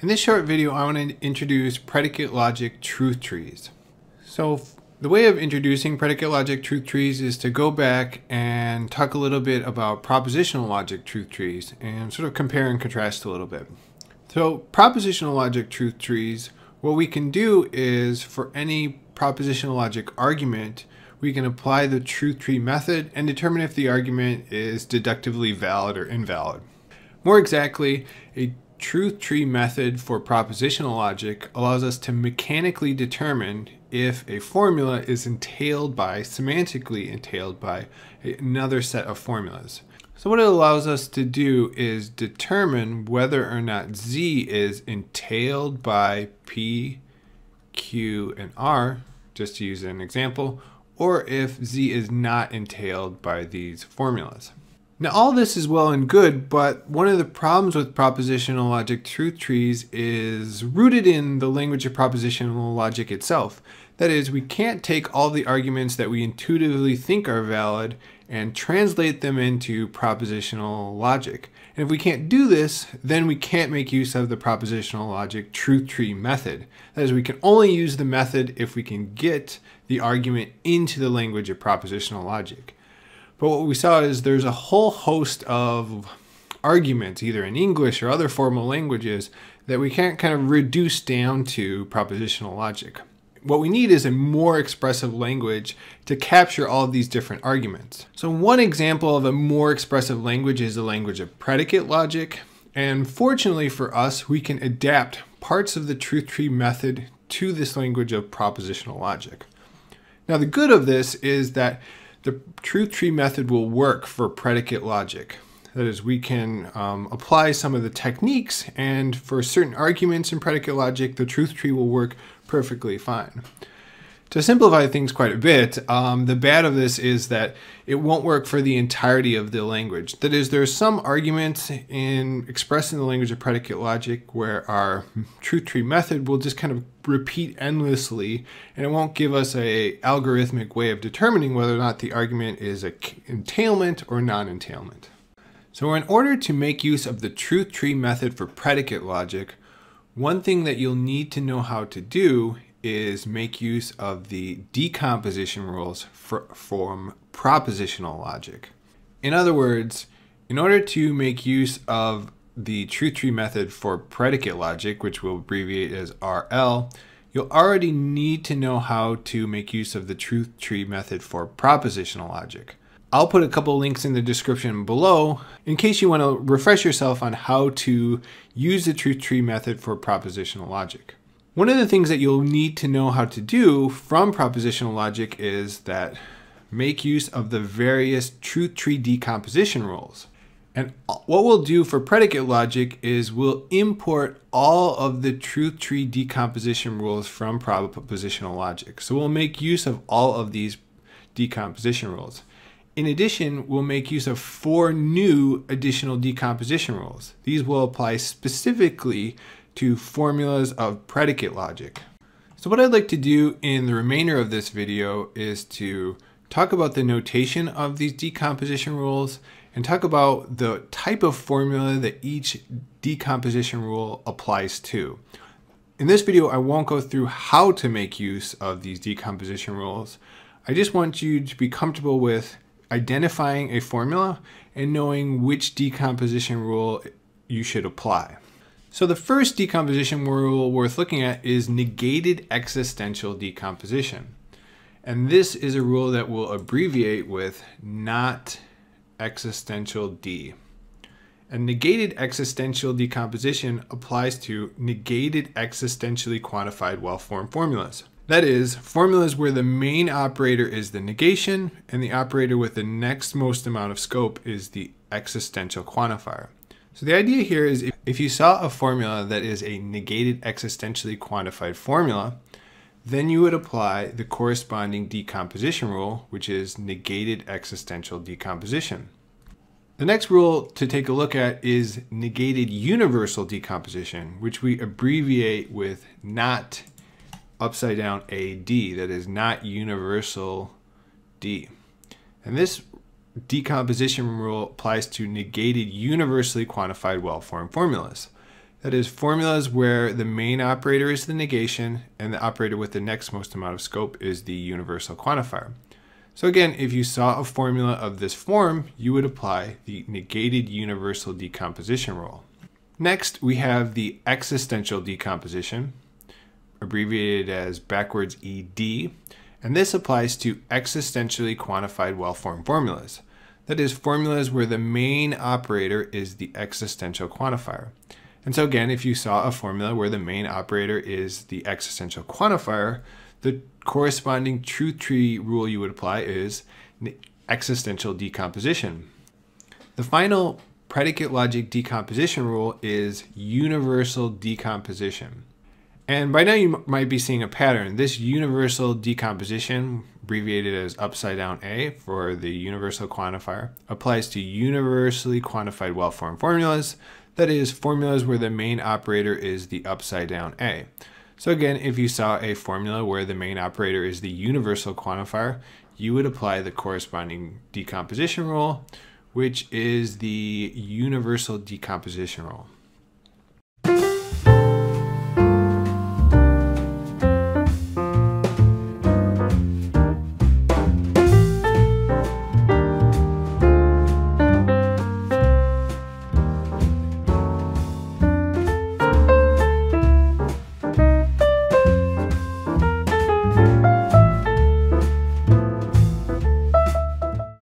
In this short video, I want to introduce predicate logic truth trees. So the way of introducing predicate logic truth trees is to go back and talk a little bit about propositional logic truth trees and sort of compare and contrast a little bit. So propositional logic truth trees, what we can do is for any propositional logic argument, we can apply the truth tree method and determine if the argument is deductively valid or invalid. More exactly, a truth tree method for propositional logic allows us to mechanically determine if a formula is semantically entailed by another set of formulas. So what it allows us to do is determine whether or not Z is entailed by P, Q, and R, just to use an example, or if Z is not entailed by these formulas. Now, all this is well and good, but one of the problems with propositional logic truth trees is rooted in the language of propositional logic itself. That is, we can't take all the arguments that we intuitively think are valid and translate them into propositional logic. And if we can't do this, then we can't make use of the propositional logic truth tree method. That is, we can only use the method if we can get the argument into the language of propositional logic. But what we saw is there's a whole host of arguments, either in English or other formal languages, that we can't kind of reduce down to propositional logic. What we need is a more expressive language to capture all of these different arguments. So one example of a more expressive language is the language of predicate logic. And fortunately for us, we can adapt parts of the truth tree method to this language of propositional logic. Now, the good of this is that the truth tree method will work for predicate logic. That is, we can apply some of the techniques, and for certain arguments in predicate logic, the truth tree will work perfectly fine. To simplify things quite a bit, the bad of this is that it won't work for the entirety of the language. That is, there are some arguments in expressing the language of predicate logic where our truth tree method will just kind of repeat endlessly, and it won't give us a algorithmic way of determining whether or not the argument is an entailment or non-entailment. So in order to make use of the truth tree method for predicate logic, one thing that you'll need to know how to do is make use of the decomposition rules from propositional logic. In other words, in order to make use of the truth tree method for predicate logic, which we'll abbreviate as RL, you'll already need to know how to make use of the truth tree method for propositional logic. I'll put a couple links in the description below in case you want to refresh yourself on how to use the truth tree method for propositional logic. One of the things that you'll need to know how to do from propositional logic is that make use of the various truth tree decomposition rules. And what we'll do for predicate logic is we'll import all of the truth tree decomposition rules from propositional logic. So we'll make use of all of these decomposition rules. In addition, we'll make use of 4 new additional decomposition rules. These will apply specifically to formulas of predicate logic. So what I'd like to do in the remainder of this video is to talk about the notation of these decomposition rules and talk about the type of formula that each decomposition rule applies to. In this video, I won't go through how to make use of these decomposition rules. I just want you to be comfortable with identifying a formula and knowing which decomposition rule you should apply. So the first decomposition rule worth looking at is negated existential decomposition. And this is a rule that we'll abbreviate with not existential D. And negated existential decomposition applies to negated existentially quantified well-formed formulas. That is, formulas where the main operator is the negation and the operator with the next most amount of scope is the existential quantifier. So the idea here is if you saw a formula that is a negated existentially quantified formula, then you would apply the corresponding decomposition rule, which is negated existential decomposition. The next rule to take a look at is negated universal decomposition, which we abbreviate with not upside down AD, that is not universal D. And this decomposition rule applies to negated universally quantified well-formed formulas. That is, formulas where the main operator is the negation and the operator with the next most amount of scope is the universal quantifier. So again, if you saw a formula of this form, you would apply the negated universal decomposition rule. Next, we have the existential decomposition, abbreviated as backwards ED, and this applies to existentially quantified well-formed formulas. That is, formulas where the main operator is the existential quantifier. And so again, if you saw a formula where the main operator is the existential quantifier, the corresponding truth tree rule you would apply is existential decomposition. The final predicate logic decomposition rule is universal decomposition. And by now you might be seeing a pattern. This universal decomposition, abbreviated as upside down A for the universal quantifier, applies to universally quantified well-formed formulas. That is, formulas where the main operator is the upside down A. So again, if you saw a formula where the main operator is the universal quantifier, you would apply the corresponding decomposition rule, which is the universal decomposition rule.